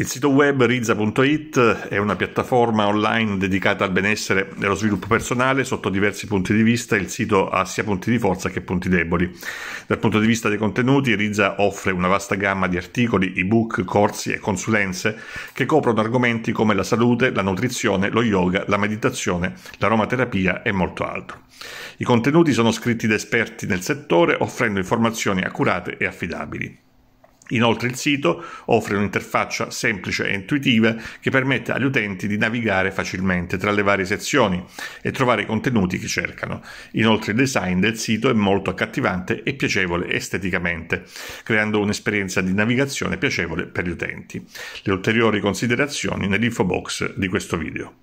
Il sito web Riza.it è una piattaforma online dedicata al benessere e allo sviluppo personale sotto diversi punti di vista. Il sito ha sia punti di forza che punti deboli. Dal punto di vista dei contenuti, Riza offre una vasta gamma di articoli, ebook, corsi e consulenze che coprono argomenti come la salute, la nutrizione, lo yoga, la meditazione, l'aromaterapia e molto altro. I contenuti sono scritti da esperti nel settore, offrendo informazioni accurate e affidabili. Inoltre il sito offre un'interfaccia semplice e intuitiva che permette agli utenti di navigare facilmente tra le varie sezioni e trovare i contenuti che cercano. Inoltre il design del sito è molto accattivante e piacevole esteticamente, creando un'esperienza di navigazione piacevole per gli utenti. Le ulteriori considerazioni nell'info box di questo video.